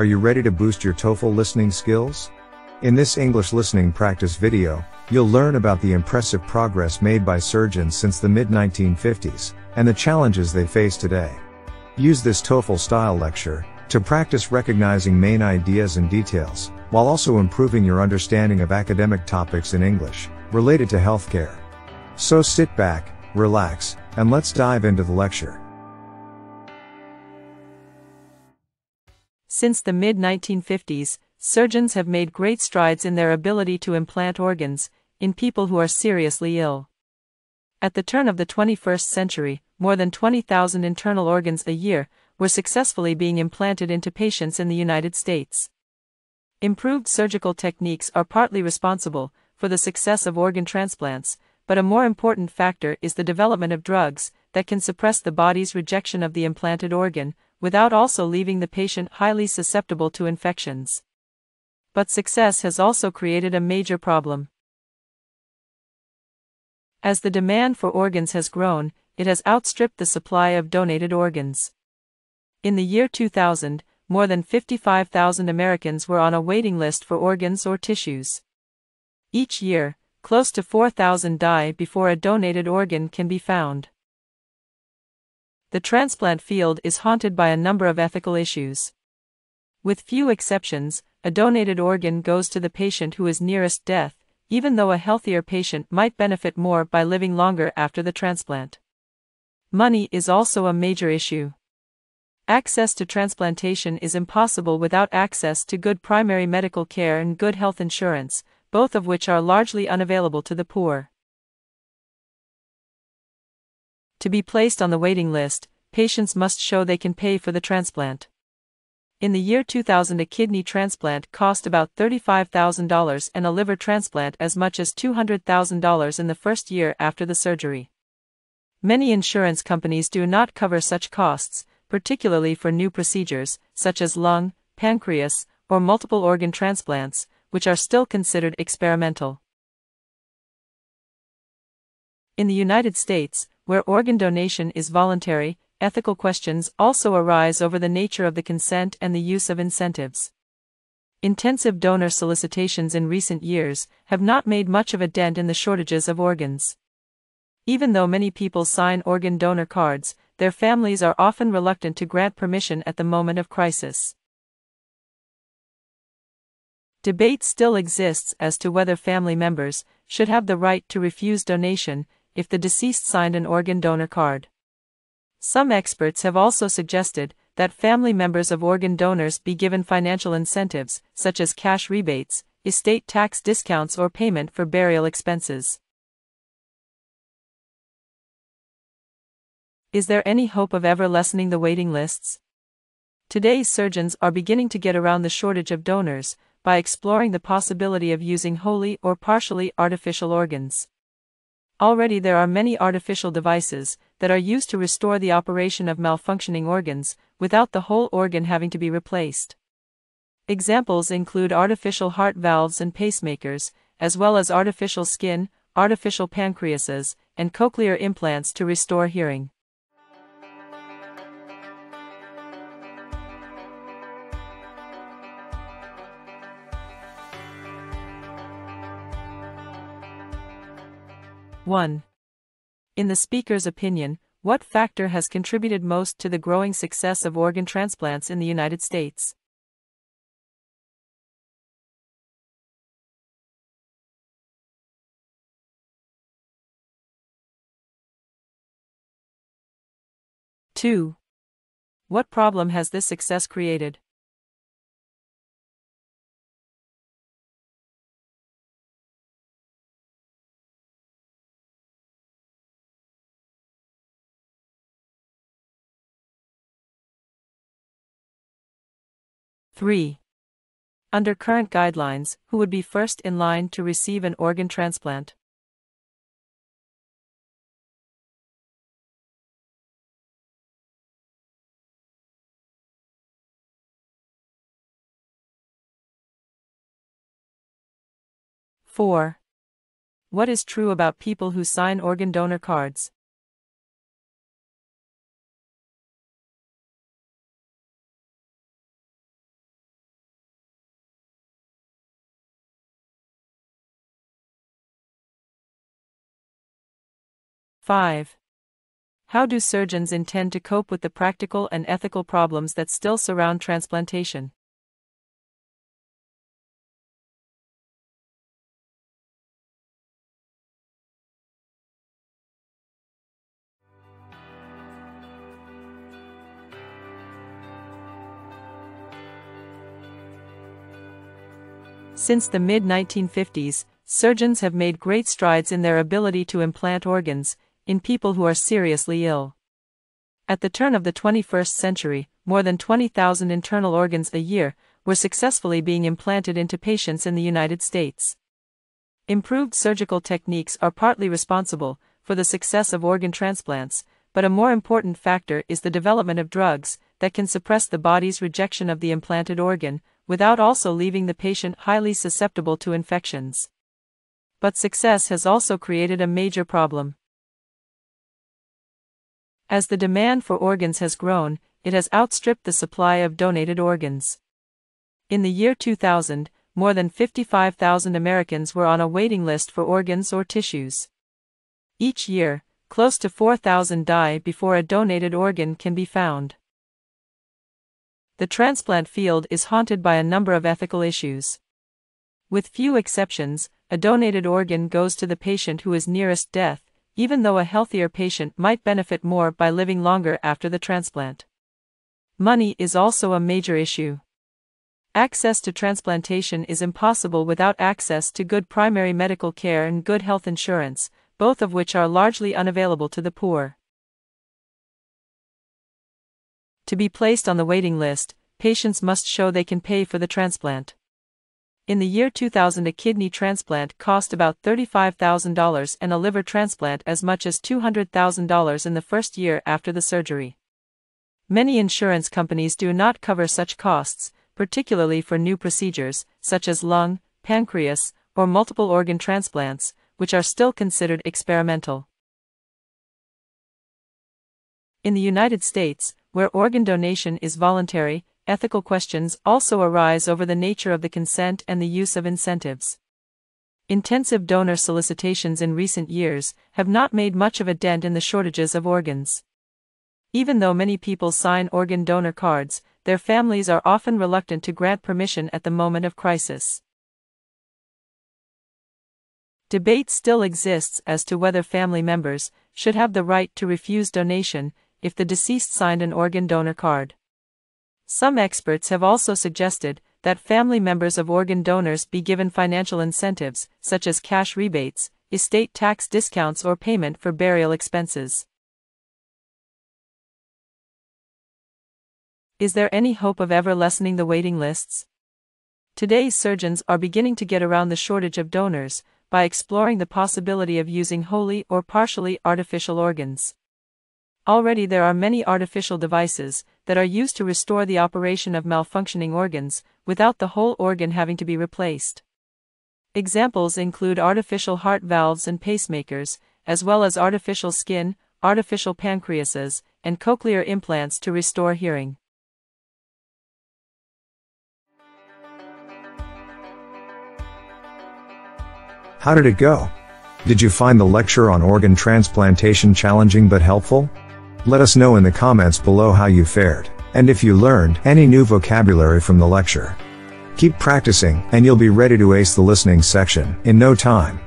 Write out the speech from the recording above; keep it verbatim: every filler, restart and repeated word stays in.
Are you ready to boost your TOEFL listening skills? In this English listening practice video, you'll learn about the impressive progress made by surgeons since the mid nineteen fifties, and the challenges they face today. Use this TOEFL-style lecture to practice recognizing main ideas and details, while also improving your understanding of academic topics in English, related to healthcare. So sit back, relax, and let's dive into the lecture. Since the mid nineteen fifties, surgeons have made great strides in their ability to implant organs in people who are seriously ill. At the turn of the twenty-first century, more than twenty thousand internal organs a year were successfully being implanted into patients in the United States. Improved surgical techniques are partly responsible for the success of organ transplants, but a more important factor is the development of drugs that can suppress the body's rejection of the implanted organ, without also leaving the patient highly susceptible to infections. But success has also created a major problem. As the demand for organs has grown, it has outstripped the supply of donated organs. In the year two thousand, more than fifty-five thousand Americans were on a waiting list for organs or tissues. Each year, close to four thousand die before a donated organ can be found. The transplant field is haunted by a number of ethical issues. With few exceptions, a donated organ goes to the patient who is nearest death, even though a healthier patient might benefit more by living longer after the transplant. Money is also a major issue. Access to transplantation is impossible without access to good primary medical care and good health insurance, both of which are largely unavailable to the poor. To be placed on the waiting list, patients must show they can pay for the transplant. In the year two thousand, a kidney transplant cost about thirty-five thousand dollars and a liver transplant as much as two hundred thousand dollars in the first year after the surgery. Many insurance companies do not cover such costs, particularly for new procedures, such as lung, pancreas, or multiple organ transplants, which are still considered experimental. In the United States, where organ donation is voluntary, ethical questions also arise over the nature of the consent and the use of incentives. Intensive donor solicitations in recent years have not made much of a dent in the shortages of organs. Even though many people sign organ donor cards, their families are often reluctant to grant permission at the moment of crisis. Debate still exists as to whether family members should have the right to refuse donation if the deceased signed an organ donor card. Some experts have also suggested that family members of organ donors be given financial incentives, such as cash rebates, estate tax discounts, or payment for burial expenses. Is there any hope of ever lessening the waiting lists? Today's surgeons are beginning to get around the shortage of donors by exploring the possibility of using wholly or partially artificial organs. Already there are many artificial devices that are used to restore the operation of malfunctioning organs without the whole organ having to be replaced. Examples include artificial heart valves and pacemakers, as well as artificial skin, artificial pancreases, and cochlear implants to restore hearing. one. In the speaker's opinion, what factor has contributed most to the growing success of organ transplants in the United States? two. What problem has this success created? three. Under current guidelines, who would be first in line to receive an organ transplant? four. What is true about people who sign organ donor cards? five. How do surgeons intend to cope with the practical and ethical problems that still surround transplantation? Since the mid nineteen fifties, surgeons have made great strides in their ability to implant organs in people who are seriously ill. At the turn of the twenty-first century, more than twenty thousand internal organs a year were successfully being implanted into patients in the United States. Improved surgical techniques are partly responsible for the success of organ transplants, but a more important factor is the development of drugs that can suppress the body's rejection of the implanted organ, without also leaving the patient highly susceptible to infections. But success has also created a major problem. As the demand for organs has grown, it has outstripped the supply of donated organs. In the year two thousand, more than fifty-five thousand Americans were on a waiting list for organs or tissues. Each year, close to four thousand die before a donated organ can be found. The transplant field is haunted by a number of ethical issues. With few exceptions, a donated organ goes to the patient who is nearest death, even though a healthier patient might benefit more by living longer after the transplant. Money is also a major issue. Access to transplantation is impossible without access to good primary medical care and good health insurance, both of which are largely unavailable to the poor. To be placed on the waiting list, patients must show they can pay for the transplant. In the year two thousand, a kidney transplant cost about thirty-five thousand dollars and a liver transplant as much as two hundred thousand dollars in the first year after the surgery. Many insurance companies do not cover such costs, particularly for new procedures, such as lung, pancreas, or multiple organ transplants, which are still considered experimental. In the United States, where organ donation is voluntary, ethical questions also arise over the nature of the consent and the use of incentives. Intensive donor solicitations in recent years have not made much of a dent in the shortages of organs. Even though many people sign organ donor cards, their families are often reluctant to grant permission at the moment of crisis. Debate still exists as to whether family members should have the right to refuse donation if the deceased signed an organ donor card. Some experts have also suggested that family members of organ donors be given financial incentives, such as cash rebates, estate tax discounts, or payment for burial expenses. Is there any hope of ever lessening the waiting lists? Today's surgeons are beginning to get around the shortage of donors by exploring the possibility of using wholly or partially artificial organs. Already there are many artificial devices that are used to restore the operation of malfunctioning organs without the whole organ having to be replaced. Examples include artificial heart valves and pacemakers, as well as artificial skin, artificial pancreases, and cochlear implants to restore hearing. How did it go? Did you find the lecture on organ transplantation challenging but helpful? Let us know in the comments below how you fared, and if you learned any new vocabulary from the lecture. Keep practicing, and you'll be ready to ace the listening section in no time.